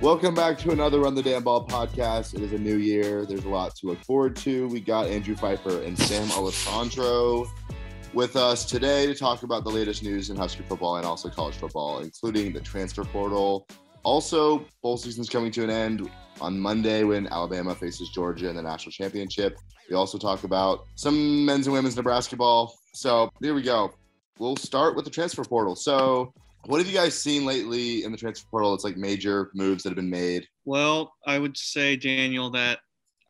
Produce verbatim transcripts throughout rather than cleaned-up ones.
Welcome back to another Run the Damn Ball podcast. It is a new year. There's a lot to look forward to. We got Andrew Pfeiffer and Sam Alessandro with us today to talk about the latest news in Husker football and also college football, including the transfer portal. Also, bowl season's coming to an end on Monday when Alabama faces Georgia in the national championship. We also talk about some men's and women's Nebraska ball. So there we go. We'll start with the transfer portal. So what have you guys seen lately in the transfer portal? It's like major moves that have been made. Well, I would say, Daniel, that,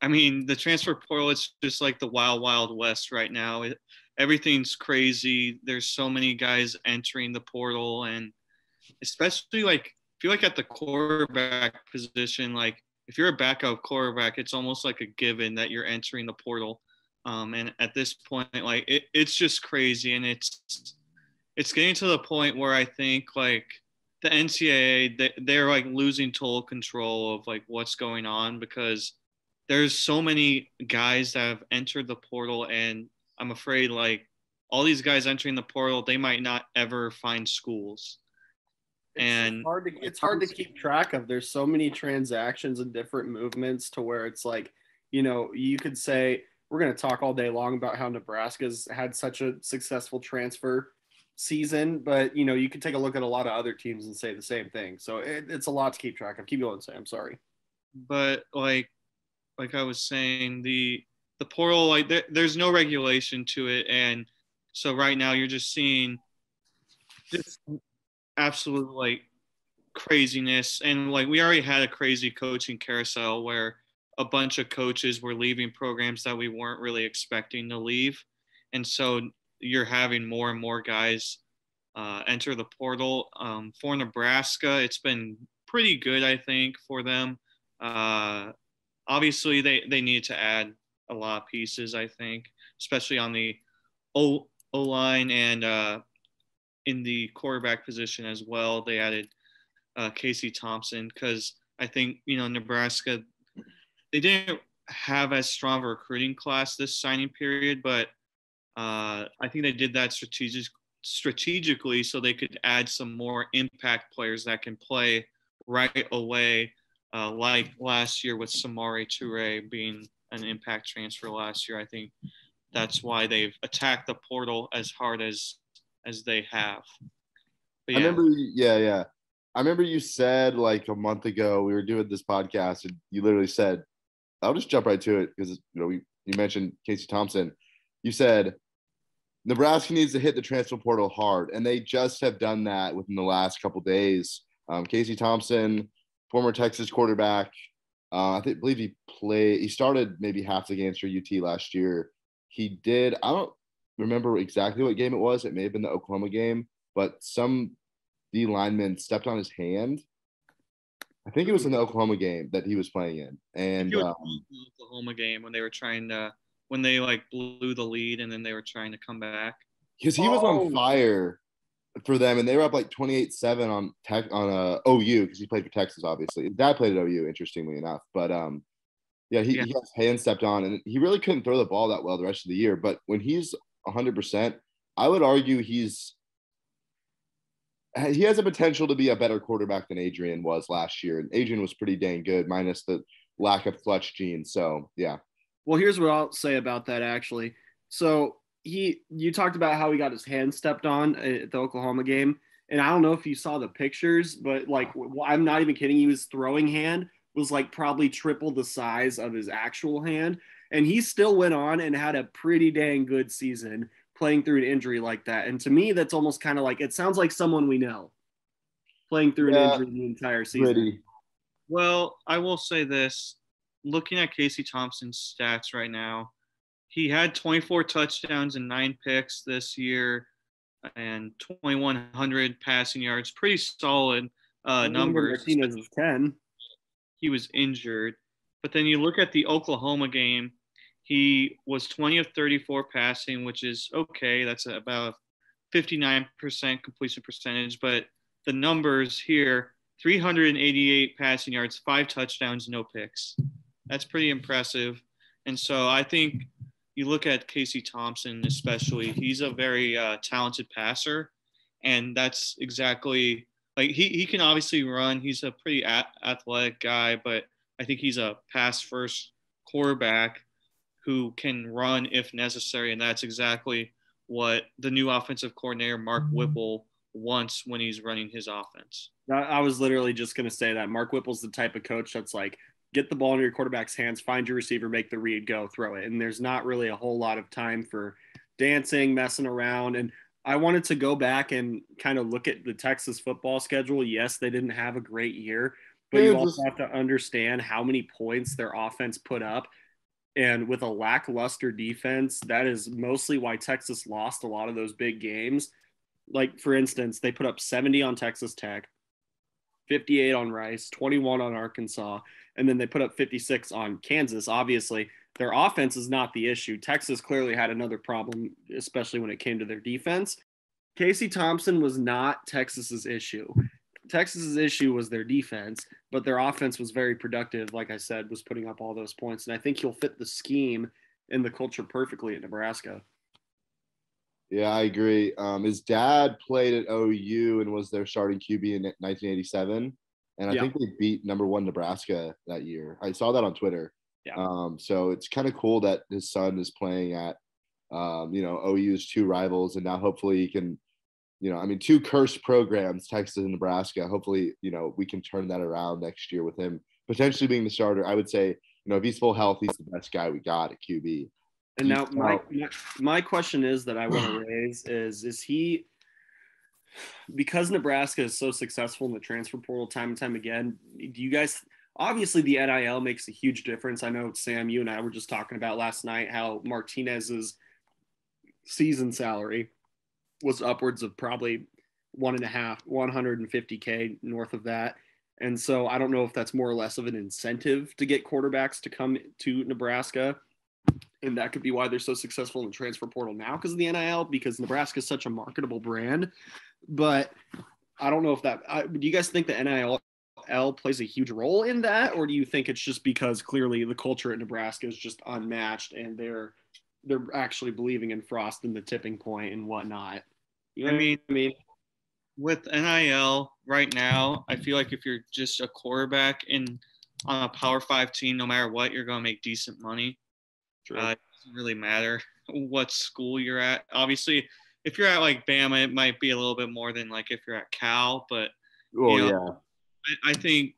I mean, the transfer portal is just like the wild, wild west right now. It, everything's crazy. There's so many guys entering the portal, and especially like, I feel like at the quarterback position, like if you're a backup quarterback, it's almost like a given that you're entering the portal. Um, and at this point, like it, it's just crazy. And it's, it's getting to the point where I think like the N C double A, they, they're like losing total control of like what's going on, because there's so many guys that have entered the portal, and I'm afraid like all these guys entering the portal, they might not ever find schools. It's and hard to, it's hard to keep track of. There's so many transactions and different movements to where it's like, you know, you could say we're going to talk all day long about how Nebraska's had such a successful transfer season, but you know, you could take a look at a lot of other teams and say the same thing. So it, it's a lot to keep track of. Keep going, Sam. I'm sorry. But like, like I was saying, the, the portal, like there, there's no regulation to it. And so right now you're just seeing just absolute like craziness. And like we already had a crazy coaching carousel where a bunch of coaches were leaving programs that we weren't really expecting to leave, and so you're having more and more guys uh enter the portal. Um for Nebraska, it's been pretty good, I think, for them. Uh obviously they they need to add a lot of pieces, I think, especially on the O line and uh in the quarterback position as well. They added uh, Casey Thompson because I think, you know, Nebraska, they didn't have as strong of a recruiting class this signing period, but uh, I think they did that strategic, strategically so they could add some more impact players that can play right away, uh, like last year with Samori Touré being an impact transfer last year. I think that's why they've attacked the portal as hard as as they have. But yeah. I remember, yeah, yeah. I remember you said like a month ago, we were doing this podcast and you literally said, I'll just jump right to it because, you know, we, you mentioned Casey Thompson. You said, Nebraska needs to hit the transfer portal hard. And they just have done that within the last couple of days. Um, Casey Thompson, former Texas quarterback. Uh, I think, believe he played, he started maybe half the games for U T last year. He did, I don't, remember exactly what game it was. It may have been the Oklahoma game, but some D lineman stepped on his hand. I think it was in the Oklahoma game that he was playing in. And um, the Oklahoma game when they were trying to, when they like blew the lead and then they were trying to come back. Because he was oh. on fire for them, and they were up like twenty-eight seven on tech on uh, O U, because he played for Texas, obviously. His dad played at O U, interestingly enough. But um, yeah, he, yeah. he got his hand stepped on, and he really couldn't throw the ball that well the rest of the year. But when he's one hundred percent, I would argue he's he has a potential to be a better quarterback than Adrian was last year, and Adrian was pretty dang good, minus the lack of clutch gene. So yeah. Well, here's what I'll say about that actually. So he, you talked about how he got his hand stepped on at the Oklahoma game, and I don't know if you saw the pictures, but like I'm not even kidding. He was throwing hand was like probably triple the size of his actual hand. And he still went on and had a pretty dang good season playing through an injury like that. And to me, that's almost kind of like, it sounds like someone we know playing through yeah, an injury the entire season. Pretty. Well, I will say this. Looking at Casey Thompson's stats right now, he had twenty-four touchdowns and nine picks this year and twenty-one hundred passing yards. Pretty solid uh, numbers. Martinez was ten. He was injured. But then you look at the Oklahoma game. He was twenty of thirty-four passing, which is okay. That's about fifty-nine percent completion percentage. But the numbers here, three hundred eighty-eight passing yards, five touchdowns, no picks. That's pretty impressive. And so I think you look at Casey Thompson especially, he's a very uh, talented passer. And that's exactly – like he, he can obviously run. He's a pretty a- athletic guy, but I think he's a pass first quarterback who can run if necessary. And that's exactly what the new offensive coordinator, Mark Whipple, wants when he's running his offense. I was literally just going to say that Mark Whipple's the type of coach that's like, get the ball into your quarterback's hands, find your receiver, make the read, go throw it. And there's not really a whole lot of time for dancing, messing around. And I wanted to go back and kind of look at the Texas football schedule. Yes, they didn't have a great year, but you also have to understand how many points their offense put up. And with a lackluster defense, that is mostly why Texas lost a lot of those big games. Like, for instance, they put up seventy on Texas Tech, fifty-eight on Rice, twenty-one on Arkansas, and then they put up fifty-six on Kansas. Obviously, their offense is not the issue. Texas clearly had another problem, especially when it came to their defense. Casey Thompson was not Texas's issue. Texas's issue was their defense, but their offense was very productive, like I said, was putting up all those points. And I think he'll fit the scheme and the culture perfectly at Nebraska. Yeah, I agree. Um, his dad played at O U and was their starting Q B in nineteen eighty-seven. And I yeah. think they beat number one Nebraska that year. I saw that on Twitter. Yeah. Um, so it's kind of cool that his son is playing at, um, you know, O U's two rivals. And now hopefully he can, you know, I mean, two cursed programs, Texas and Nebraska. Hopefully, you know, we can turn that around next year with him potentially being the starter. I would say, you know, if he's full health, he's the best guy we got at Q B. And now my, my my question is that I want to raise is, is he, because Nebraska is so successful in the transfer portal time and time again, do you guys, obviously the N I L makes a huge difference. I know, Sam, you and I were just talking about last night how Martinez's season salary was upwards of probably one and a half, one hundred fifty K north of that. And so I don't know if that's more or less of an incentive to get quarterbacks to come to Nebraska. And that could be why they're so successful in the transfer portal now because of the N I L, because Nebraska is such a marketable brand. But I don't know if that I, – do you guys think the N I L plays a huge role in that, or do you think it's just because clearly the culture at Nebraska is just unmatched and they're they're actually believing in Frost and the tipping point and whatnot? You know I mean, what I mean, with N I L right now, I feel like if you're just a quarterback in on a Power Five team, no matter what, you're going to make decent money. Uh, it doesn't really matter what school you're at. Obviously, if you're at like Bama, it might be a little bit more than like if you're at Cal. But oh, you know, yeah. I, I think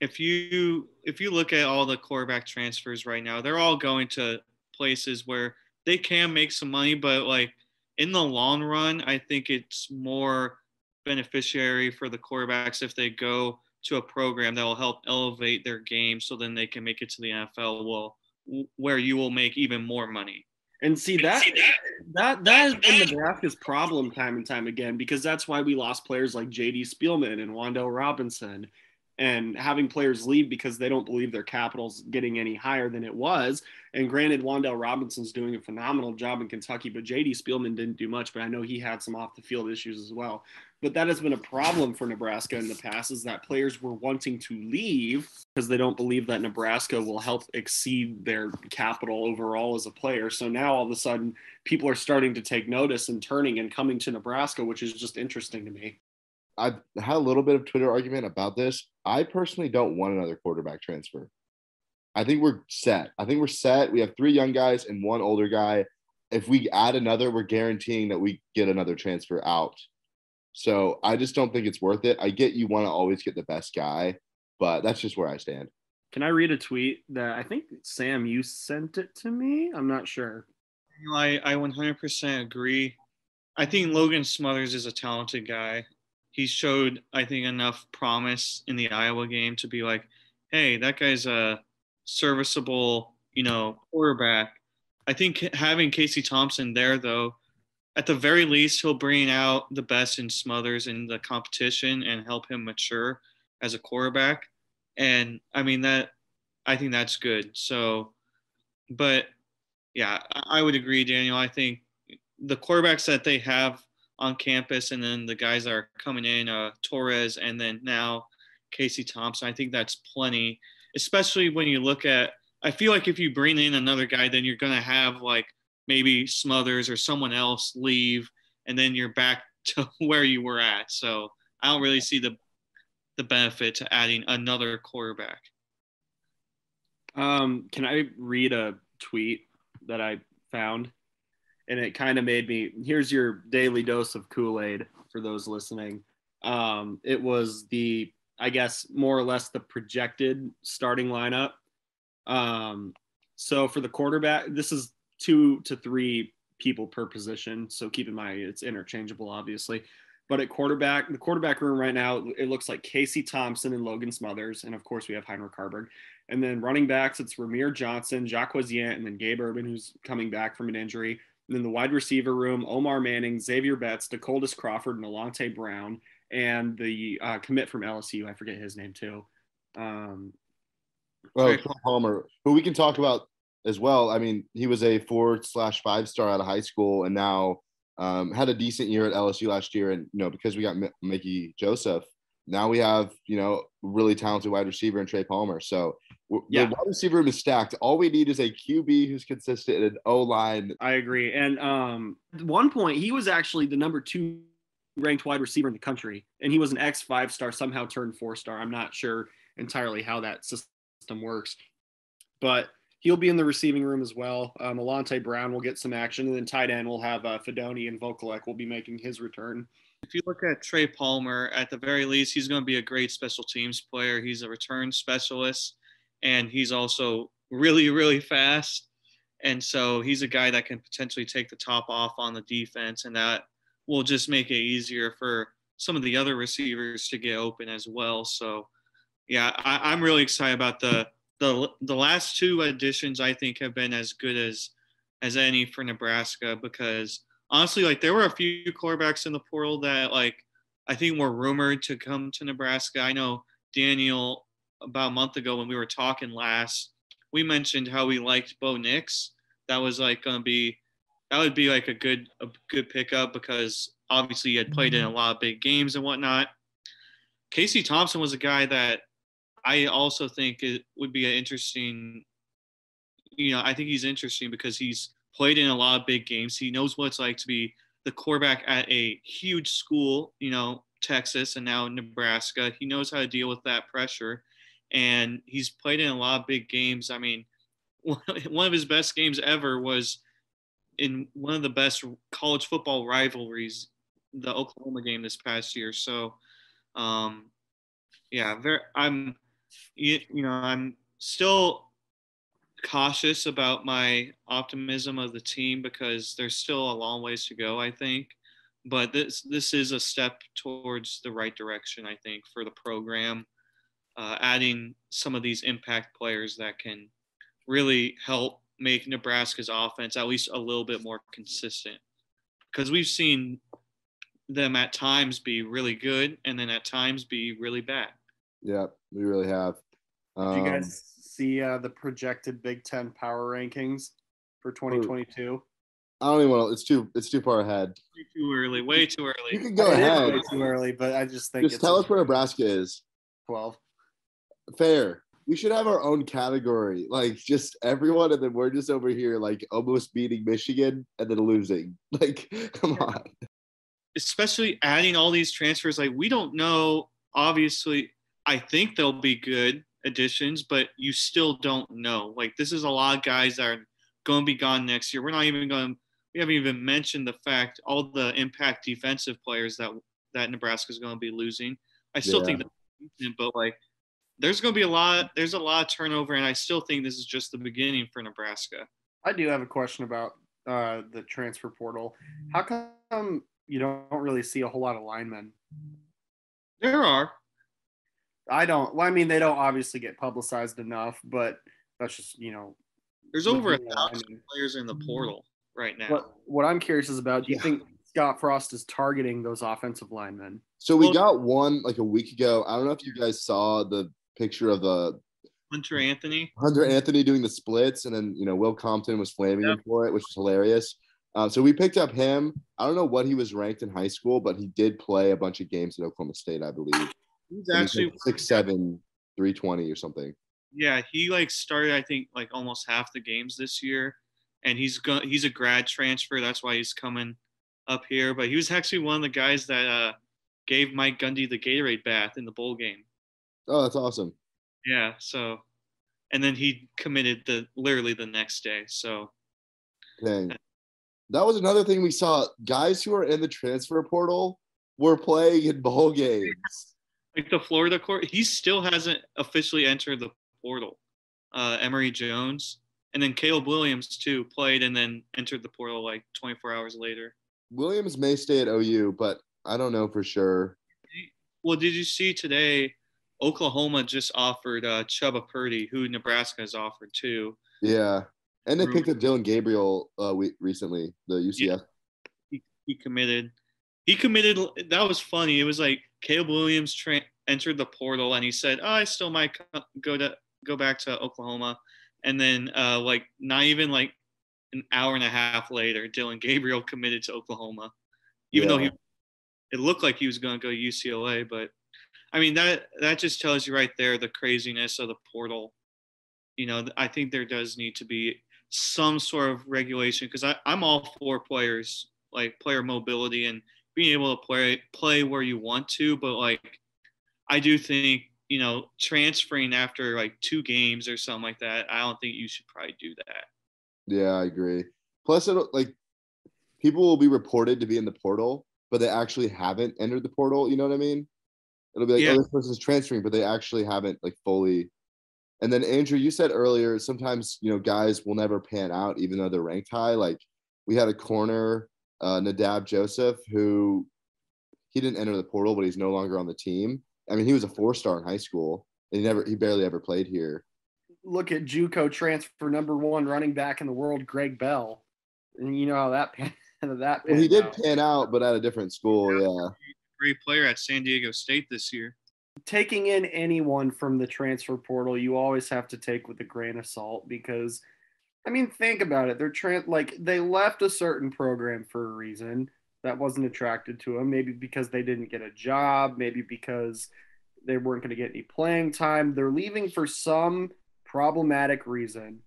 if you if you look at all the quarterback transfers right now, they're all going to places where they can make some money. But like in the long run, I think it's more beneficiary for the quarterbacks if they go to a program that will help elevate their game so then they can make it to the N F L well, w- where you will make even more money. And see, that, see that, that that has been Nebraska's problem time and time again, because that's why we lost players like J D Spielman and Wandale Robinson, and having players leave because they don't believe their capital's getting any higher than it was. And granted, Wandale Robinson's doing a phenomenal job in Kentucky, but J D Spielman didn't do much, but I know he had some off-the-field issues as well. But that has been a problem for Nebraska in the past, is that players were wanting to leave because they don't believe that Nebraska will help exceed their capital overall as a player. So now all of a sudden people are starting to take notice and turning and coming to Nebraska, which is just interesting to me. I've had a little bit of Twitter argument about this. I personally don't want another quarterback transfer. I think we're set. I think we're set. We have three young guys and one older guy. If we add another, we're guaranteeing that we get another transfer out. So I just don't think it's worth it. I get you want to always get the best guy, but that's just where I stand. Can I read a tweet that I think, Sam, you sent it to me? I'm not sure. You know, I, I one hundred percent agree. I think Logan Smothers is a talented guy. He showed, I think, enough promise in the Iowa game to be like, hey, that guy's a serviceable, you know, quarterback. I think having Casey Thompson there, though, at the very least, he'll bring out the best in Smothers in the competition and help him mature as a quarterback. And, I mean, that I think that's good. So, but, yeah, I would agree, Daniel. I think the quarterbacks that they have on campus, and then the guys that are coming in, uh, Torres, and then now Casey Thompson. I think that's plenty, especially when you look at – I feel like if you bring in another guy, then you're going to have, like, maybe Smothers or someone else leave, and then you're back to where you were at. So I don't really see the the benefit to adding another quarterback. Um, can I read a tweet that I found? And it kind of made me, here's your daily dose of Kool-Aid for those listening. Um, it was the, I guess, more or less the projected starting lineup. Um, so for the quarterback, this is two to three people per position. So keep in mind, it's interchangeable, obviously. But at quarterback, the quarterback room right now, it looks like Casey Thompson and Logan Smothers. And, of course, we have Heinrich Harburg. And then running backs, it's Ramir Johnson, Jacques Yant, and then Gabe Urban, who's coming back from an injury. And then the wide receiver room, Omar Manning, Xavier Betts, DeColdis Crawford, and Malante Brown. And the uh, commit from L S U, I forget his name, too. Um, well, Trey Palmer, who we can talk about as well. I mean, he was a four slash five star out of high school and now – Um, had a decent year at L S U last year, and you know, because we got M- Mickey Joseph, now we have, you know, really talented wide receiver in Trey Palmer. So we're, yeah. The wide receiver room is stacked. All we need is a Q B who's consistent and an O line. I agree. And um, at one point, he was actually the number two ranked wide receiver in the country, and he was an ex five star, somehow turned four star. I'm not sure entirely how that system works, but he'll be in the receiving room as well. Um, Malante Brown will get some action. And then tight end, we'll have uh, Fedoni, and Vokalek will be making his return. If you look at Trey Palmer, at the very least, he's going to be a great special teams player. He's a return specialist, and he's also really, really fast. And so he's a guy that can potentially take the top off on the defense, and that will just make it easier for some of the other receivers to get open as well. So, yeah, I, I'm really excited about the – The the last two additions, I think, have been as good as as any for Nebraska, because honestly, like, there were a few quarterbacks in the portal that, like, I think were rumored to come to Nebraska. I know Daniel, about a month ago when we were talking last, we mentioned how we liked Bo Nix. That was like going to be that would be like a good a good pickup, because obviously he had played in a lot of big games and whatnot. Casey Thompson was a guy that I also think it would be an interesting, you know, I think he's interesting because he's played in a lot of big games. He knows what it's like to be the quarterback at a huge school, you know, Texas and now Nebraska. He knows how to deal with that pressure, and he's played in a lot of big games. I mean, one of his best games ever was in one of the best college football rivalries, the Oklahoma game this past year. So, um, yeah, very, I'm. You, you know, I'm still cautious about my optimism of the team because there's still a long ways to go, I think. But this this is a step towards the right direction, I think, for the program. Uh, adding some of these impact players that can really help make Nebraska's offense at least a little bit more consistent, because we've seen them at times be really good and then at times be really bad. Yeah, we really have. Um, Did you guys see uh, the projected Big Ten power rankings for twenty twenty-two? I don't even want to. It's too. It's too far ahead. Too early. Way too early. You can go it ahead. Way too early, but I just think. Just it's tell us where Nebraska is. Twelve. Fair. We should have our own category, like just everyone, and then we're just over here, like almost beating Michigan and then losing. Like, come yeah. on. Especially adding all these transfers, like we don't know. Obviously. I think they'll be good additions, but you still don't know. Like, this is a lot of guys that are going to be gone next year. We're not even going to – we haven't even mentioned the fact all the impact defensive players that that Nebraska is going to be losing. I still yeah. think that, but, like, there's going to be a lot – there's a lot of turnover, and I still think this is just the beginning for Nebraska. I do have a question about uh, the transfer portal. How come you don't really see a whole lot of linemen? There are. I don't. Well, I mean, they don't obviously get publicized enough, but that's just, you know. There's over a thousand I mean. players in the portal right now. What, what I'm curious is about, do you yeah. think Scott Frost is targeting those offensive linemen? So we well, got one like a week ago. I don't know if you guys saw the picture of the Hunter Anthony. Hunter Anthony doing the splits, and then, you know, Will Compton was flaming yeah. him for it, which was hilarious. Um, so we picked up him. I don't know what he was ranked in high school, but he did play a bunch of games at Oklahoma State, I believe. He's actually six seven, three twenty or something. Yeah, he like started I think like almost half the games this year, and he's go- he's a grad transfer. That's why he's coming up here, but he was actually one of the guys that uh, gave Mike Gundy the Gatorade bath in the bowl game. Oh, that's awesome. Yeah. So, and then he committed the literally the next day. So, dang. That was another thing we saw. Guys who are in the transfer portal were playing in bowl games. Like the Florida court, he still hasn't officially entered the portal. Uh, Emory Jones and then Caleb Williams too played and then entered the portal like twenty-four hours later. Williams may stay at O U, but I don't know for sure. Well, did you see today Oklahoma just offered uh, Chuba Purdy, who Nebraska has offered too. Yeah. And they picked up Dylan Gabriel uh, recently, the U C F. Yeah. He, he committed. He committed. That was funny. It was like Caleb Williams tra- entered the portal, and he said, oh, I still might go to go back to Oklahoma. And then, uh, like, not even, like, an hour and a half later, Dylan Gabriel committed to Oklahoma, even yeah. though he it looked like he was going to go to U C L A. But, I mean, that, that just tells you right there the craziness of the portal. You know, I think there does need to be – some sort of regulation, because I'm all for players, like player mobility and being able to play play where you want to. But, like, I do think, you know, transferring after, like, two games or something like that, I don't think you should probably do that. Yeah, I agree. Plus, it'll, like, people will be reported to be in the portal, but they actually haven't entered the portal. You know what I mean? It'll be like, yeah. oh, this person's transferring, but they actually haven't, like, fully. And then, Andrew, you said earlier, sometimes, you know, guys will never pan out, even though they're ranked high. Like, we had a corner, uh, Nadab Joseph, who he didn't enter the portal, but he's no longer on the team. I mean, he was a four-star in high school, and he never, he barely ever played here. Look at JUCO transfer number one running back in the world, Greg Bell. And you know how that pan, that pan well, he did out. pan out, but at a different school, yeah. yeah. Great player at San Diego State this year. Taking in anyone from the transfer portal, you always have to take with a grain of salt because, I mean, think about it. They're trans- like they left a certain program for a reason that wasn't attracted to them. Maybe because they didn't get a job. Maybe because they weren't going to get any playing time. They're leaving for some problematic reason.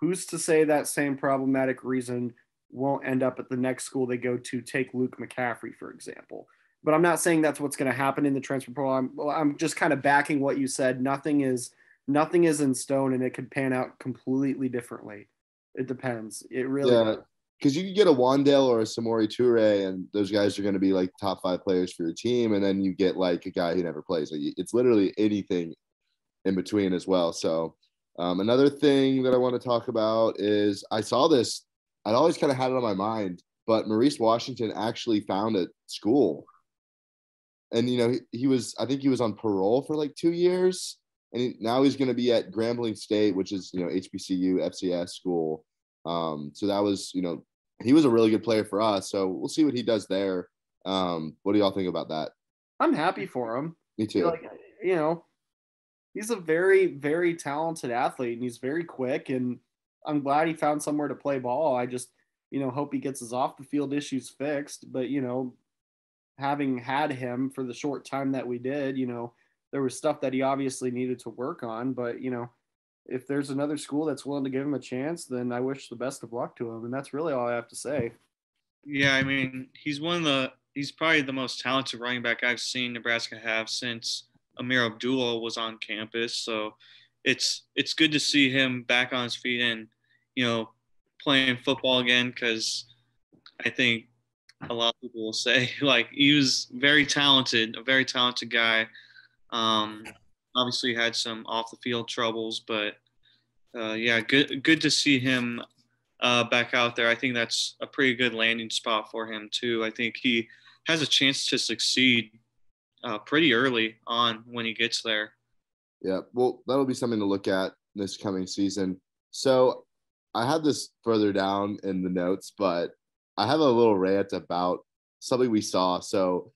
Who's to say that same problematic reason won't end up at the next school they go to? Take Luke McCaffrey, for example. But I'm not saying that's what's going to happen in the transfer portal. I'm, I'm just kind of backing what you said. Nothing is nothing is in stone, and it could pan out completely differently. It depends. It really yeah, because you could get a Wandale or a Samori Touré, and those guys are going to be like top five players for your team, and then you get like a guy who never plays. Like, it's literally anything in between as well. So um, another thing that I want to talk about is I saw this. I'd always kind of had it on my mind, but Maurice Washington actually found a school. And, you know, he, he was – I think he was on parole for, like, two years. And he, now he's going to be at Grambling State, which is, you know, H B C U, F C S school. Um, so that was, you know – he was a really good player for us. So we'll see what he does there. Um, what do y'all think about that? I'm happy for him. Me too. Like, you know, he's a very, very talented athlete, and he's very quick. And I'm glad he found somewhere to play ball. I just, you know, hope he gets his off-the-field issues fixed. But, you know – having had him for the short time that we did, you know, there was stuff that he obviously needed to work on, but, you know, if there's another school that's willing to give him a chance, then I wish the best of luck to him. And that's really all I have to say. Yeah. I mean, he's one of the, he's probably the most talented running back I've seen Nebraska have since Amir Abdullah was on campus. So it's, it's good to see him back on his feet and, you know, playing football again. 'Cause I think, a lot of people will say, like, he was very talented, a very talented guy. Um, obviously had some off-the-field troubles, but, uh, yeah, good good to see him uh, back out there. I think that's a pretty good landing spot for him, too. I think he has a chance to succeed uh, pretty early on when he gets there. Yeah, well, that'll be something to look at this coming season. So I had this further down in the notes, but – I have a little rant about something we saw. So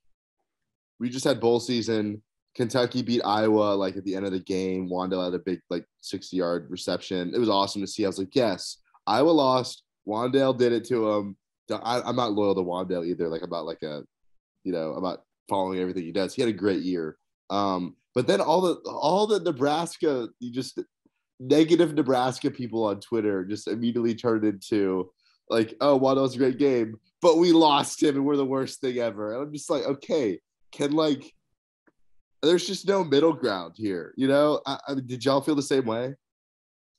we just had bowl season. Kentucky beat Iowa, like, at the end of the game. Wandale had a big, like, sixty-yard reception. It was awesome to see. I was like, yes, Iowa lost. Wandale did it to him. I, I'm not loyal to Wandale either. Like, about, like, a, you know, about following everything he does. He had a great year. Um, but then all the all the Nebraska, you just negative Nebraska people on Twitter just immediately turned into – like, oh, Wando's a great game, but we lost him and we're the worst thing ever. And I'm just like, okay, can like, there's just no middle ground here. You know, I, I, did y'all feel the same way?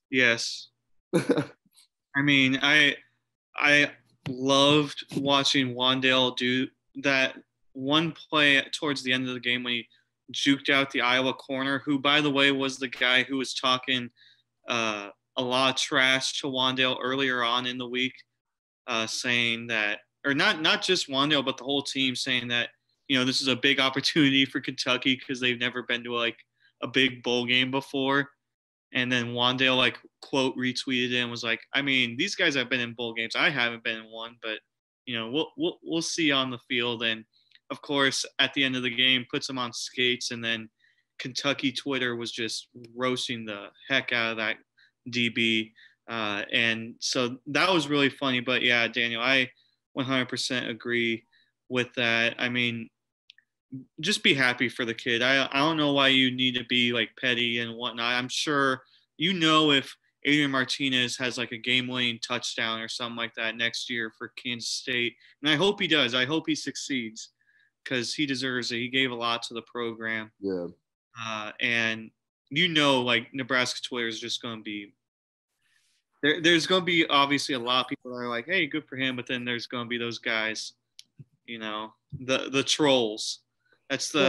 Yes. I mean, I, I loved watching Wandale do that one play towards the end of the game when he juked out the Iowa corner, who, by the way, was the guy who was talking uh, a lot of trash to Wandale earlier on in the week, uh, saying that, or not not just Wandale, but the whole team saying that, you know, this is a big opportunity for Kentucky because they've never been to, like, a big bowl game before. And then Wandale, like, quote, retweeted it and was like, I mean, these guys have been in bowl games. I haven't been in one, but, you know, we'll we'll, we'll see on the field. And, of course, at the end of the game, puts them on skates, and then Kentucky Twitter was just roasting the heck out of that D B. Uh, and so that was really funny. But, yeah, Daniel, I one hundred percent agree with that. I mean, just be happy for the kid. I, I don't know why you need to be, like, petty and whatnot. I'm sure you know if Adrian Martinez has, like, a game-winning touchdown or something like that next year for Kansas State. And I hope he does. I hope he succeeds, because he deserves it. He gave a lot to the program. Yeah. Uh, and you know, like, Nebraska Twitter is just going to be there, – there's going to be obviously a lot of people that are like, hey, good for him, but then there's going to be those guys, you know, the the trolls. That's the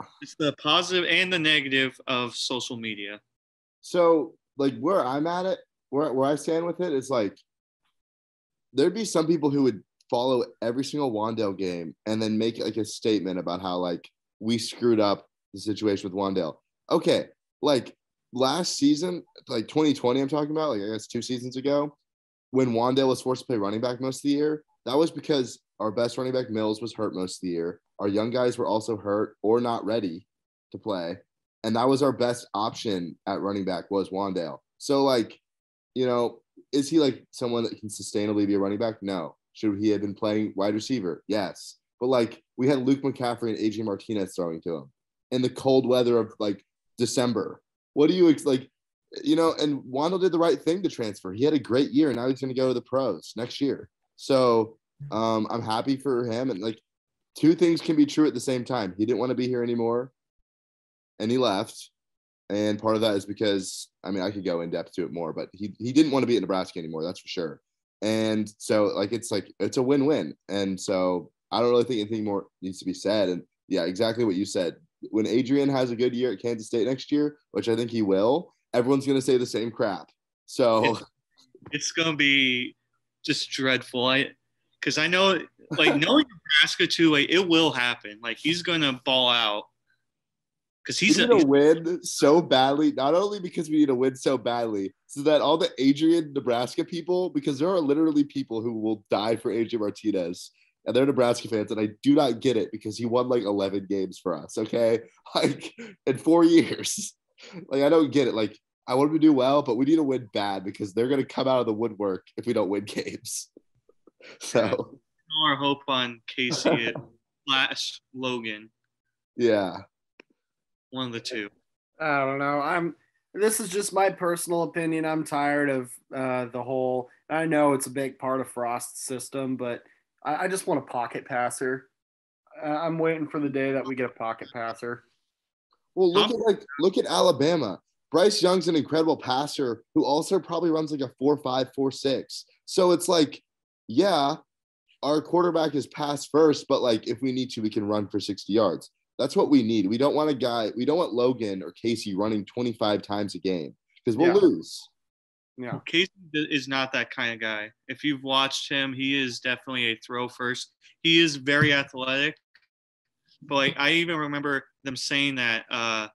yeah. It's the positive and the negative of social media. So, like, where I'm at it, where, where I stand with it is, like, there'd be some people who would – follow every single Wandale game and then make like a statement about how like we screwed up the situation with Wandale. Okay. Like last season, like twenty twenty, I'm talking about, like I guess two seasons ago, when Wandale was forced to play running back most of the year, that was because our best running back Mills was hurt most of the year. Our young guys were also hurt or not ready to play. And that was our best option at running back was Wandale. So like, you know, is he like someone that can sustainably be a running back? No. Should he have been playing wide receiver? Yes. But, like, we had Luke McCaffrey and Adrian Martinez throwing to him in the cold weather of, like, December. What do you – like, you know, and Wandale did the right thing to transfer. He had a great year, and now he's going to go to the pros next year. So um, I'm happy for him. And, like, two things can be true at the same time. He didn't want to be here anymore, and he left. And part of that is because – I mean, I could go in-depth to it more, but he, he didn't want to be at Nebraska anymore, that's for sure. And so, like, it's like it's a win-win. And so I don't really think anything more needs to be said. And, yeah, exactly what you said. When Adrian has a good year at Kansas State next year, which I think he will, everyone's going to say the same crap. So it's, it's going to be just dreadful. I because I know, like, knowing Nebraska, too, like, it will happen. Like, he's going to ball out. Because he's going to win so badly, not only because we need to win so badly, so that all the Adrian Nebraska people, because there are literally people who will die for Adrian Martinez, and they're Nebraska fans, and I do not get it because he won like eleven games for us, okay? Like, in four years. Like, I don't get it. Like, I want him to do well, but we need to win bad because they're going to come out of the woodwork if we don't win games. So. More hope on Casey slash Logan. Yeah. One of the two. I don't know. I'm. This is just my personal opinion. I'm tired of uh, the whole. I know it's a big part of Frost's system, but I, I just want a pocket passer. Uh, I'm waiting for the day that we get a pocket passer. Well, look at like look at Alabama. Bryce Young's an incredible passer who also probably runs like a four five, four six. So it's like, yeah, our quarterback is pass first, but like if we need to, we can run for sixty yards. That's what we need. We don't want a guy – we don't want Logan or Casey running twenty-five times a game because we'll yeah. lose. Yeah, Casey is not that kind of guy. If you've watched him, he is definitely a throw first. He is very athletic. But, like, I even remember them saying that uh,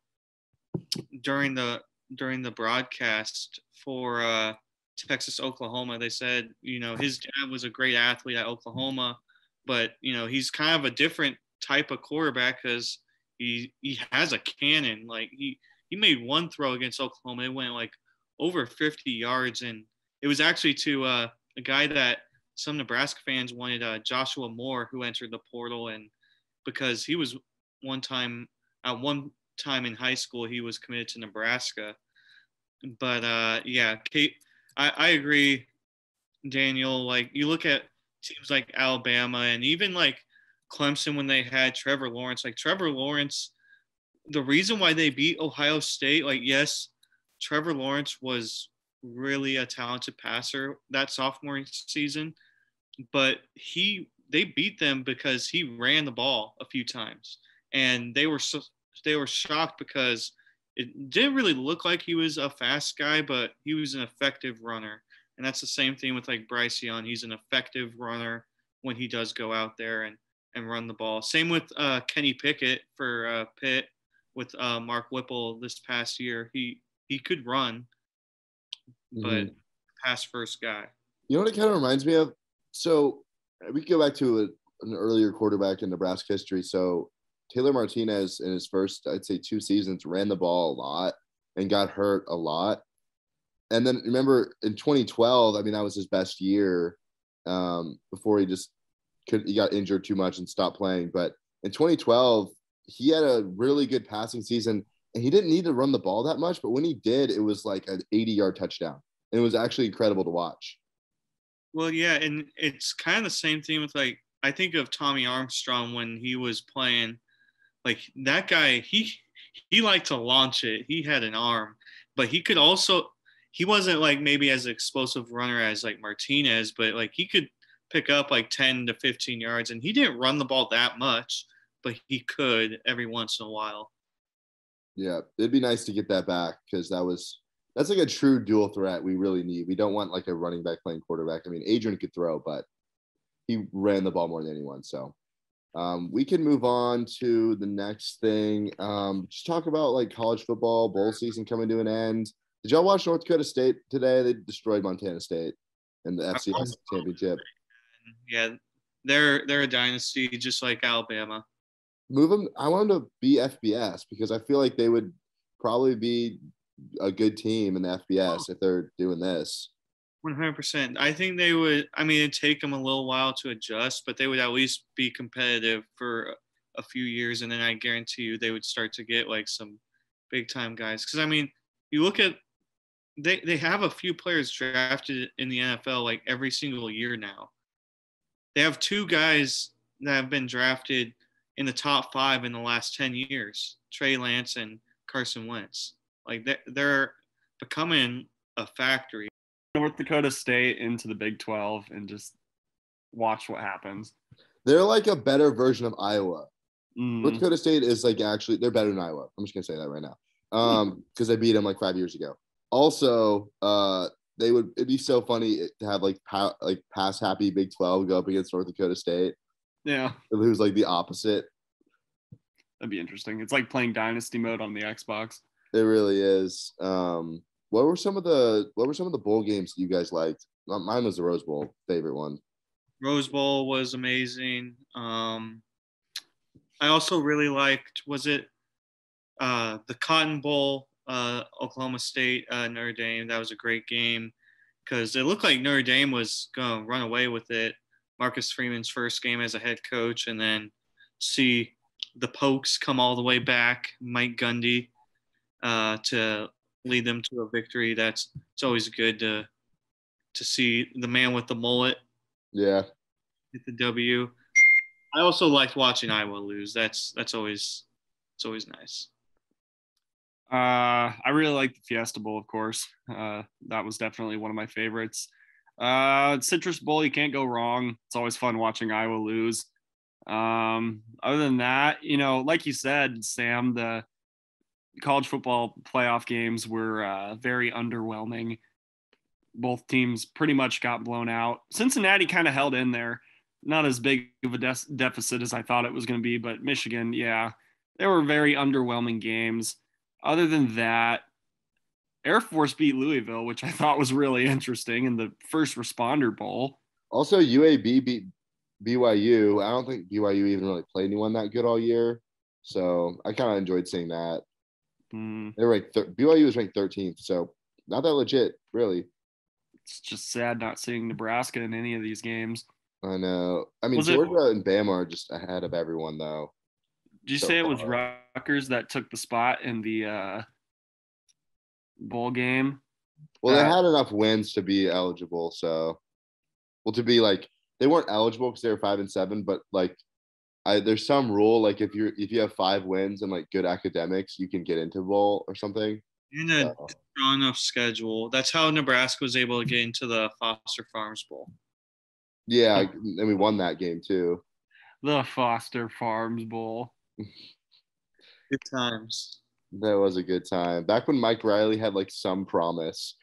during the during the broadcast for uh, Texas, Oklahoma. They said, you know, his dad was a great athlete at Oklahoma, but, you know, he's kind of a different – type of quarterback because he he has a cannon. Like he he made one throw against Oklahoma, it went like over fifty yards, and it was actually to uh a guy that some Nebraska fans wanted, uh Joshua Moore, who entered the portal, and because he was one time at one time in high school he was committed to Nebraska. But uh yeah Kate I I agree Daniel, like you look at teams like Alabama and even like Clemson when they had Trevor Lawrence, like Trevor Lawrence, the reason why they beat Ohio State, like, yes, Trevor Lawrence was really a talented passer that sophomore season, but he they beat them because he ran the ball a few times, and they were so, they were shocked because it didn't really look like he was a fast guy, but he was an effective runner. And that's the same thing with like Bryce Young. He's an effective runner when he does go out there and, and run the ball. Same with uh, Kenny Pickett for uh, Pitt with uh, Mark Whipple this past year. He he could run, but mm-hmm. pass first guy. You know what it kind of reminds me of? So we can go back to a, an earlier quarterback in Nebraska history. So Taylor Martinez in his first, I'd say, two seasons ran the ball a lot and got hurt a lot. And then remember in twenty twelve, I mean, that was his best year um, before he just could, he got injured too much and stopped playing. But in twenty twelve, he had a really good passing season and he didn't need to run the ball that much. But when he did, it was like an eighty yard touchdown. And it was actually incredible to watch. Well, yeah. And it's kind of the same thing with like, I think of Tommy Armstrong when he was playing, like that guy, he, he liked to launch it. He had an arm, but he could also, he wasn't like maybe as explosive runner as like Martinez, but like he could pick up like ten to fifteen yards and he didn't run the ball that much, but he could every once in a while. Yeah. It'd be nice to get that back. Cause that was, that's like a true dual threat. We really need, we don't want like a running back playing quarterback. I mean, Adrian could throw, but he ran the ball more than anyone. So um, we can move on to the next thing. Um, just talk about like college football, bowl season coming to an end. Did y'all watch North Dakota State today? They destroyed Montana State in the F C S championship. Yeah, they're they're a dynasty, just like Alabama. Move them. I want them to be F B S because I feel like they would probably be a good team in the F B S oh. if they're doing this. one hundred percent. I think they would. I mean, it'd take them a little while to adjust, but they would at least be competitive for a few years, and then I guarantee you they would start to get like some big time guys. Because I mean, you look at. They they have a few players drafted in the N F L like every single year now. They have two guys that have been drafted in the top five in the last ten years, Trey Lance and Carson Wentz. Like they're, they're becoming a factory. North Dakota State into the Big twelve and just watch what happens. They're like a better version of Iowa. Mm. North Dakota State is like actually, they're better than Iowa. I'm just going to say that right now um, because they beat them like five years ago. Also, uh, they would it'd be so funny to have like pa- like pass happy Big twelve go up against North Dakota State. Yeah, who's like the opposite. That'd be interesting. It's like playing Dynasty mode on the Xbox. It really is. Um, what were some of the what were some of the bowl games that you guys liked? Mine was the Rose Bowl, favorite one. Rose Bowl was amazing. Um, I also really liked was it uh, the Cotton Bowl. Uh, Oklahoma State, uh, Notre Dame. That was a great game because it looked like Notre Dame was going to run away with it. Marcus Freeman's first game as a head coach, and then see the Pokes come all the way back, Mike Gundy, uh, to lead them to a victory. That's it's always good to to see the man with the mullet. Yeah, get the W. I also liked watching Iowa lose. That's that's always it's always nice. Uh, I really like the Fiesta Bowl, of course. Uh, that was definitely one of my favorites. Uh, Citrus Bowl, you can't go wrong. It's always fun watching Iowa lose. Um, other than that, you know, like you said, Sam, the college football playoff games were uh, very underwhelming. Both teams pretty much got blown out. Cincinnati kind of held in there. Not as big of a de- deficit as I thought it was going to be, but Michigan, yeah, they were very underwhelming games. Other than that, Air Force beat Louisville, which I thought was really interesting in the first responder bowl. Also, U A B beat B Y U. I don't think B Y U even really played anyone that good all year. So I kind of enjoyed seeing that. Mm. They were ranked thir- B Y U was ranked thirteenth, so not that legit, really. It's just sad not seeing Nebraska in any of these games. I know. I mean, was Georgia it- and Bama are just ahead of everyone, though. Did you so say it was Rutgers that took the spot in the uh, bowl game? Well, uh, they had enough wins to be eligible, so well, to be like, they weren't eligible because they were five and seven, but like, I, there's some rule, like if you're, if you have five wins and like good academics, you can get into bowl or something. And a Uh-oh. strong enough schedule. That's how Nebraska was able to get into the Foster Farms Bowl. Yeah, and we won that game too. The Foster Farms Bowl. Good times. That was a good time. Back when Mike Riley had like some promise.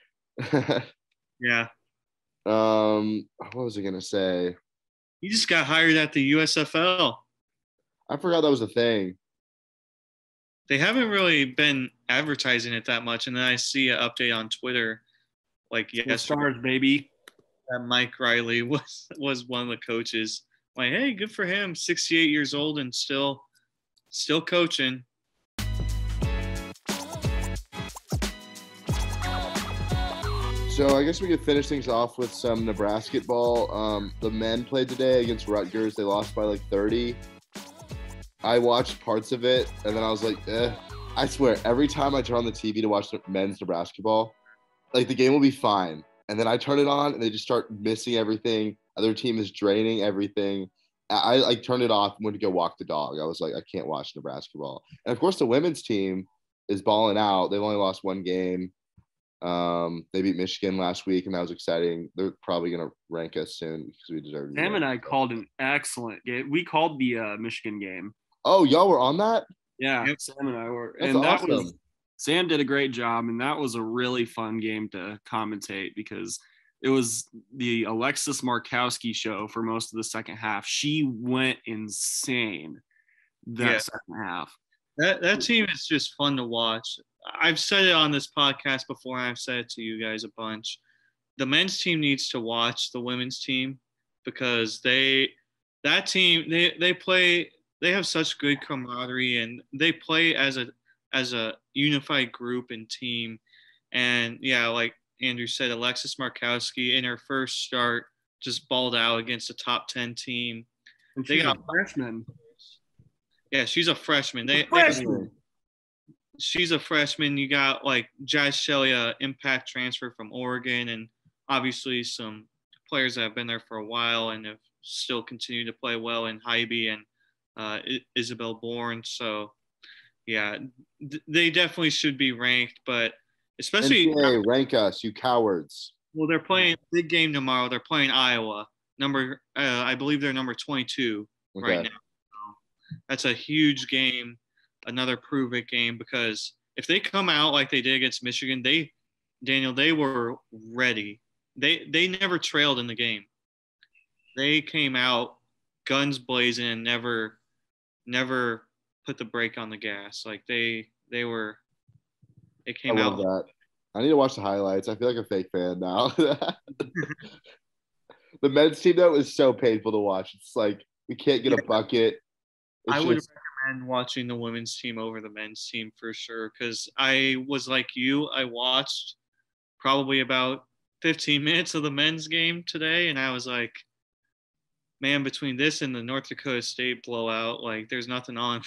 Yeah. Um, what was I gonna say? He just got hired at the U S F L. I forgot that was a thing. They haven't really been advertising it that much, and then I see an update on Twitter, like yes, stars baby, that Mike Riley was was one of the coaches. Like, hey, good for him, sixty-eight years old and still still coaching. So I guess we could finish things off with some Nebraska ball. Um, the men played today against Rutgers. They lost by like thirty. I watched parts of it, and then I was like, eh. I swear, every time I turn on the T V to watch men's Nebraska ball, like the game will be fine. And then I turn it on, and they just start missing everything. Other team is draining everything. I like turned it off and went to go walk the dog. I was like, I can't watch Nebraska ball. And, of course, the women's team is balling out. They've only lost one game. Um, they beat Michigan last week, and that was exciting. They're probably going to rank us soon because we deserve it. Sam and I called an excellent game. We called the uh, Michigan game. Oh, y'all were on that? Yeah, yep. Sam and I were. That's and that awesome. was, Sam did a great job, and that was a really fun game to commentate because it was the Alexis Markowski show for most of the second half. She went insane that yeah. second half. That that team is just fun to watch. I've said it on this podcast before, and I've said it to you guys a bunch. The men's team needs to watch the women's team because they that team they they play. They have such good camaraderie, and they play as a as a unified group and team. And, yeah, like Andrew said, Alexis Markowski in her first start just balled out against a top ten team. And they got a freshman. Yeah, she's a freshman. They, a freshman. They, she's a freshman. You got, like, Jai Shelley, an impact transfer from Oregon, and obviously some players that have been there for a while and have still continued to play well in Hybe and Uh, Isabel Bourne. So, yeah, th- they definitely should be ranked, but especially N C A A, rank us, you cowards. Well, they're playing big game tomorrow. They're playing Iowa. Number, uh, I believe they're number twenty-two okay. right now. So that's a huge game, another prove-it game, because if they come out like they did against Michigan, they, Daniel, they were ready. They they never trailed in the game. They came out guns blazing and never. never put the brake on the gas. Like they they were – it came I love out. That. I need to watch the highlights. I feel like a fake fan now. The men's team, though, is so painful to watch. It's like we can't get yeah. a bucket. It's I just... would recommend watching the women's team over the men's team for sure because I was like you. I watched probably about fifteen minutes of the men's game today, and I was like, man, between this and the North Dakota State blowout, like, there's nothing on.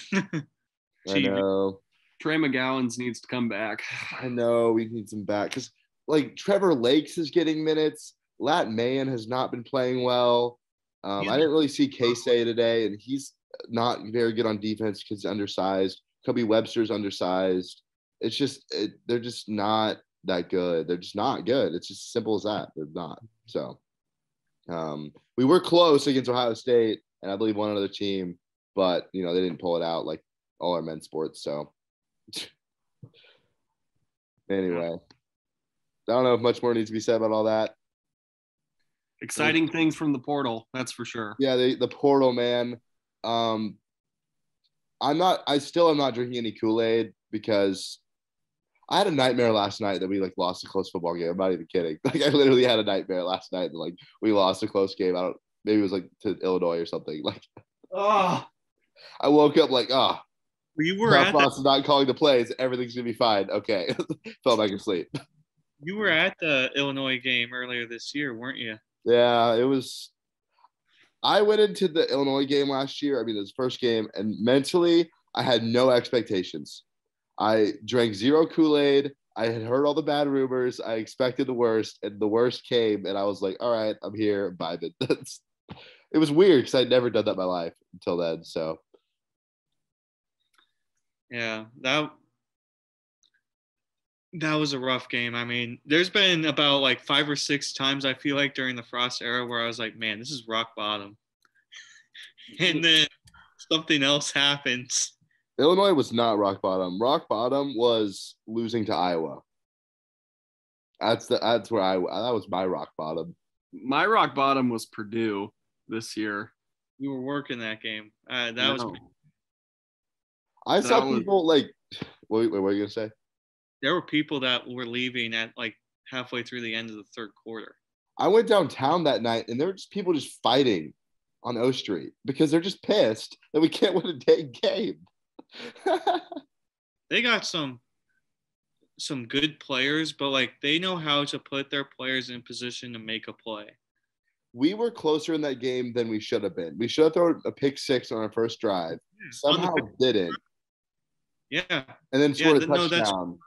I know. Trey McGowan's needs to come back. I know. We need some back. Because, like, Trevor Lakes is getting minutes. Lat Mayan has not been playing well. Um, I didn't really see Casey today, and he's not very good on defense because he's undersized. Kobe Webster's undersized. It's just it, – they're just not that good. They're just not good. It's just as simple as that. They're not. So – Um, we were close against Ohio State and I believe one other team, but you know, they didn't pull it out like all our men's sports. So anyway, I don't know if much more needs to be said about all that. Exciting like, things from the portal. That's for sure. Yeah. They, the portal, man. Um, I'm not, I still am not drinking any Kool-Aid because I had a nightmare last night that we, like, lost a close football game. I'm not even kidding. Like, I literally had a nightmare last night that, like, we lost a close game. I don't – maybe it was, like, to Illinois or something. Like, oh. I woke up like, ah. Oh, well, you were at the, not calling the plays. Everything's going to be fine. Okay. Fell back asleep. You were at the Illinois game earlier this year, weren't you? Yeah, it was – I went into the Illinois game last year. I mean, it was the first game. And mentally, I had no expectations. I drank zero Kool-Aid. I had heard all the bad rumors. I expected the worst, and the worst came, and I was like, all right, I'm here. I'm vibing. That's, it was weird because I'd never done that in my life until then. So, yeah, that that was a rough game. I mean, there's been about like five or six times I feel like during the Frost era where I was like, man, this is rock bottom. And then something else happens. Illinois was not rock bottom. Rock bottom was losing to Iowa. That's the that's where I that was my rock bottom. My rock bottom was Purdue this year. You were working that game. Uh, that no. was. I that saw was, people like. Wait, wait, what were you gonna say? There were people that were leaving at like halfway through the end of the third quarter. I went downtown that night, and there were just people just fighting on O Street because they're just pissed that we can't win a dang game. They got some some good players, but like they know how to put their players in position to make a play. We were closer in that game than we should have been. We should have thrown a pick six on our first drive. Yeah, somehow didn't. Yeah. And then scored yeah, a no, touchdown.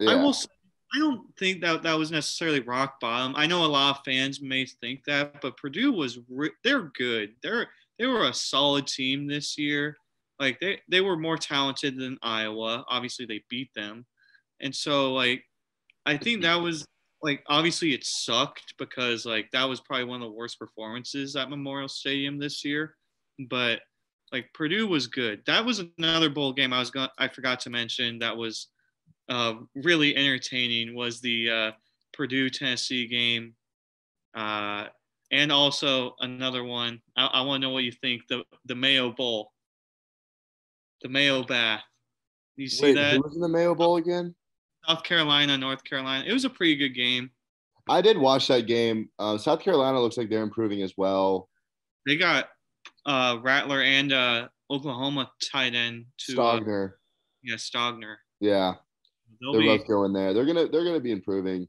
Yeah. I will say, I don't think that that was necessarily rock bottom. I know a lot of fans may think that, but Purdue was re- they're good. They're they were a solid team this year. Like, they, they were more talented than Iowa. Obviously, they beat them. And so, like, I think that was, like, obviously it sucked because, like, that was probably one of the worst performances at Memorial Stadium this year. But, like, Purdue was good. That was another bowl game I was going I forgot to mention that was uh, really entertaining was the uh, Purdue-Tennessee game. Uh, and also another one. I, I want to know what you think, the the Mayo Bowl. The Mayo Bath. You see Wait, that? Who was in the Mayo Bowl again? South Carolina, North Carolina. It was a pretty good game. I did watch that game. Uh, South Carolina looks like they're improving as well. They got uh, Rattler and uh, Oklahoma tight end to Stogner. Uh, yeah, Stogner. Yeah, They'll they're be, both going there. They're gonna they're gonna be improving.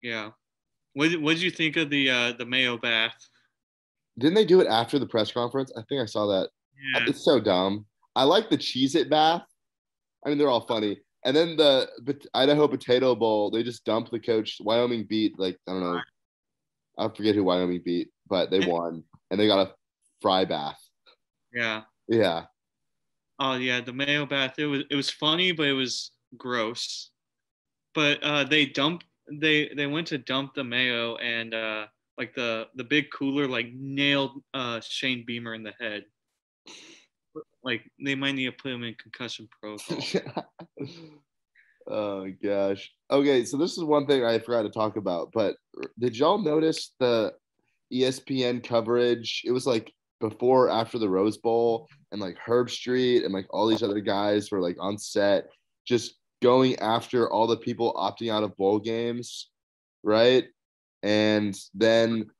Yeah. What What did you think of the uh, the Mayo Bath? Didn't they do it after the press conference? I think I saw that. Yeah. It's so dumb. I like the Cheez-It bath. I mean, they're all funny. And then the Idaho Potato Bowl, they just dumped the coach. Wyoming beat, like, I don't know. I forget who Wyoming beat, but they won. And they got a fry bath. Yeah. Yeah. Oh, yeah, the Mayo bath. It was it was funny, but it was gross. But uh, they dumped they, – they went to dump the Mayo, and, uh, like, the, the big cooler, like, nailed uh, Shane Beamer in the head. Like, they might need to put him in concussion protocol. Oh, gosh. Okay, so this is one thing I forgot to talk about, but did y'all notice the E S P N coverage? It was, like, before or after the Rose Bowl, and, like, Herb Street and, like, all these other guys were, like, on set just going after all the people opting out of bowl games, right? And then,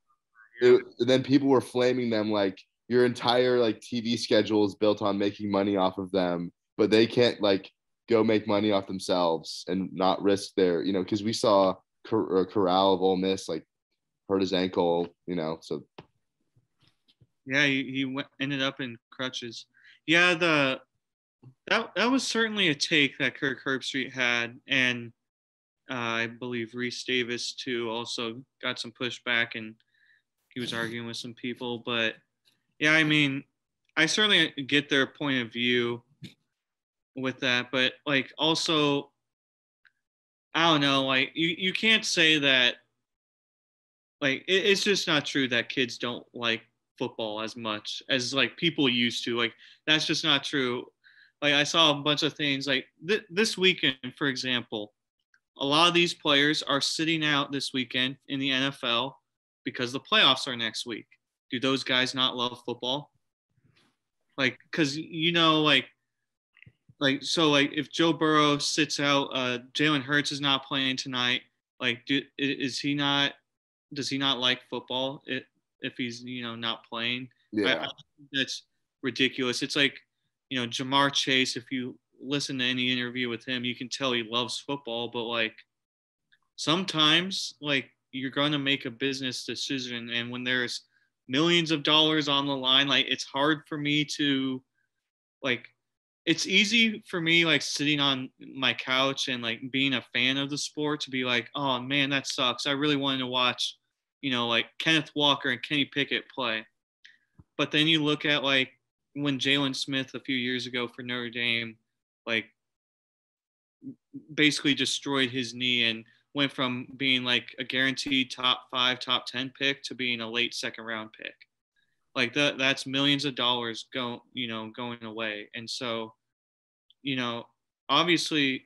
it, and then people were flaming them, like, your entire, like, T V schedule is built on making money off of them, but they can't, like, go make money off themselves and not risk their, you know, because we saw Cor- Corral of Ole Miss, like, hurt his ankle, you know, so. Yeah, he, he went, ended up in crutches. Yeah, the that that was certainly a take that Kirk Herbstreit had, and uh, I believe Reese Davis, too, also got some pushback, and he was arguing with some people, but yeah, I mean, I certainly get their point of view with that, but, like, also, I don't know, like, you, you can't say that, like, it, it's just not true that kids don't like football as much as, like, people used to. Like, that's just not true. Like, I saw a bunch of things, like, th- this weekend, for example, a lot of these players are sitting out this weekend in the N F L because the playoffs are next week. Do those guys not love football? Like, because, you know, like, like so, like, if Joe Burrow sits out, uh, Jalen Hurts is not playing tonight. Like, do, is he not – does he not like football if, if he's, you know, not playing? Yeah. I, I think that's ridiculous. It's like, you know, Jamar Chase, if you listen to any interview with him, you can tell he loves football. But, like, sometimes, like, you're going to make a business decision, and when there's – millions of dollars on the line, like, it's hard for me to, like, it's easy for me, like sitting on my couch and like being a fan of the sport, to be like, oh man, that sucks. I really wanted to watch, you know, like Kenneth Walker and Kenny Pickett play. But then you look at like when Jalen Smith a few years ago for Notre Dame, like basically destroyed his knee and went from being like a guaranteed top five, top ten pick to being a late second round pick. Like that, that's millions of dollars go, you know, going away. And so, you know, obviously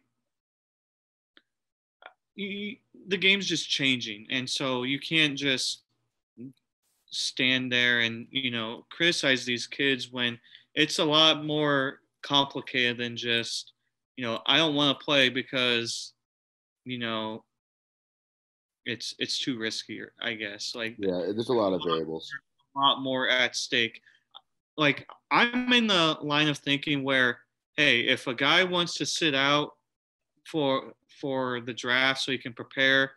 you, the game's just changing. And so you can't just stand there and, you know, criticize these kids when it's a lot more complicated than just, you know, I don't want to play because, you know, it's, it's too risky, I guess. Like, yeah, there's a lot of variables. Lot more at stake. Like, I'm in the line of thinking where, hey, if a guy wants to sit out for for the draft so he can prepare,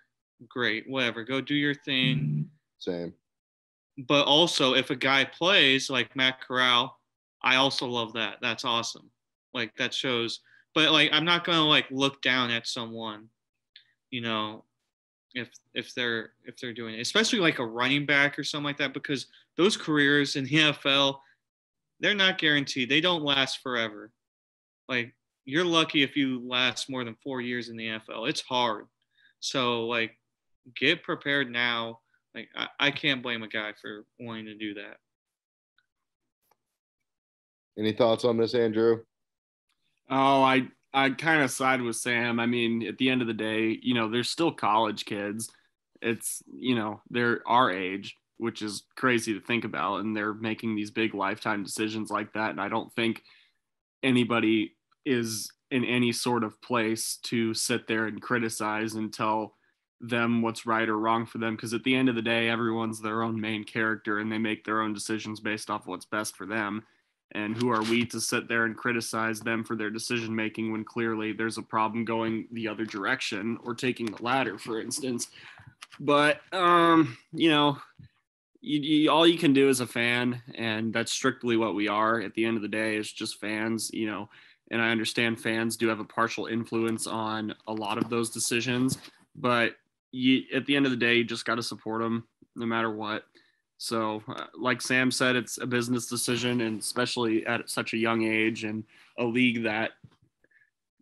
great, whatever, go do your thing. Same. But also, if a guy plays like Matt Corral, I also love that. That's awesome. Like, that shows. But like, I'm not gonna like look down at someone, you know, if if they're if they're doing it, especially like a running back or something like that, because those careers in the N F L, they're not guaranteed. They don't last forever. Like, you're lucky if you last more than four years in the N F L. It's hard. So, like, get prepared now. Like, I, I can't blame a guy for wanting to do that. Any thoughts on this, Andrew? Oh, I – I kind of side with Sam. I mean, at the end of the day, you know, they're still college kids. It's, you know, they're our age, which is crazy to think about. And they're making these big lifetime decisions like that. And I don't think anybody is in any sort of place to sit there and criticize and tell them what's right or wrong for them. Because at the end of the day, everyone's their own main character and they make their own decisions based off what's best for them. And who are we to sit there and criticize them for their decision-making when clearly there's a problem going the other direction or taking the ladder, for instance. But, um, you know, you, you, all you can do as a fan, and that's strictly what we are at the end of the day, is just fans, you know, and I understand fans do have a partial influence on a lot of those decisions, but you, at the end of the day, you just got to support them no matter what. So uh, like Sam said, it's a business decision, and especially at such a young age and a league that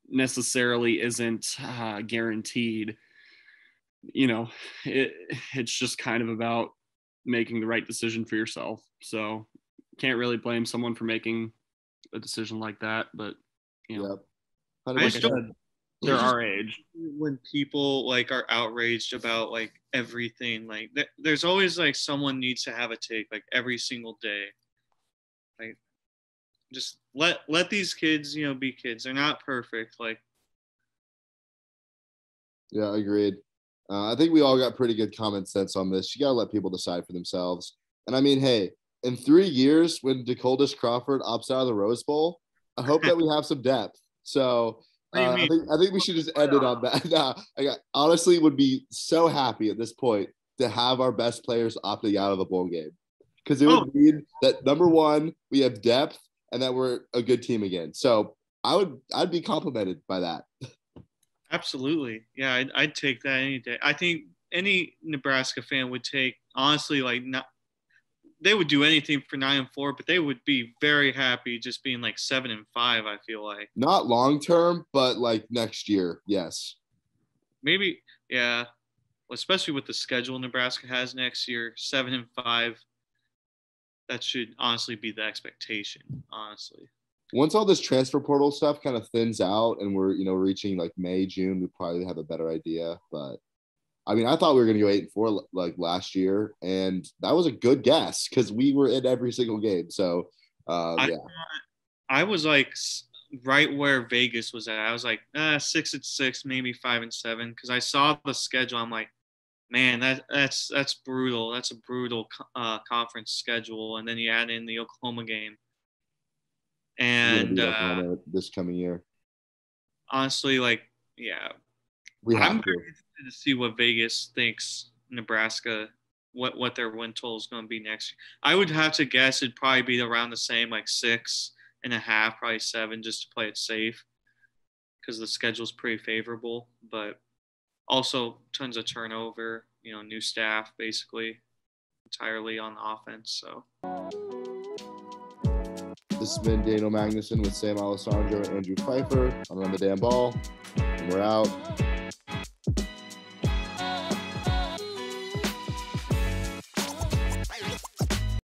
necessarily isn't uh, guaranteed, you know, it, it's just kind of about making the right decision for yourself. So can't really blame someone for making a decision like that, but, you know, yeah. I still, they're our age. When people like are outraged about like everything, like th- there's always like someone needs to have a take, like every single day. Like, just let let these kids, you know, be kids. They're not perfect. Like, yeah, agreed. Uh, I think we all got pretty good common sense on this. You gotta let people decide for themselves. And I mean, hey, in three years when DeColdis Crawford opts out of the Rose Bowl, I hope that we have some depth. So. Uh, I, think, I think we should just end it on that. Nah, I got, honestly would be so happy at this point to have our best players opting out of the bowl game, because it would oh. mean that, number one, we have depth and that we're a good team again. So I would, I'd be complimented by that. Absolutely. Yeah, I'd, I'd take that any day. I think any Nebraska fan would take, honestly, like not, they would do anything for nine and four, but they would be very happy just being like seven and five. I feel like not long term, but like next year, yes. Maybe, yeah. Well, especially with the schedule Nebraska has next year, seven and five. That should honestly be the expectation. Honestly, once all this transfer portal stuff kind of thins out, and we're you know reaching like May, June, we probably have a better idea, but. I mean, I thought we were going to go eight and four like last year, and that was a good guess because we were in every single game. So, uh, I, yeah. I was like right where Vegas was at. I was like ah, six and six, maybe five and seven, because I saw the schedule. I'm like, man, that that's that's brutal. That's a brutal uh, conference schedule. And then you add in the Oklahoma game, and yeah, Oklahoma uh, this coming year. Honestly, like, yeah, we have I'm, to. to see what Vegas thinks Nebraska, what what their win total is going to be next year. I would have to guess it'd probably be around the same, like six and a half, probably seven, just to play it safe because the schedule's pretty favorable. But also tons of turnover, you know, new staff basically entirely on the offense. So this has been Daniel Magnuson with Sam Alessandro and Andrew Pfeiffer on Run the Damn Ball, and we're out.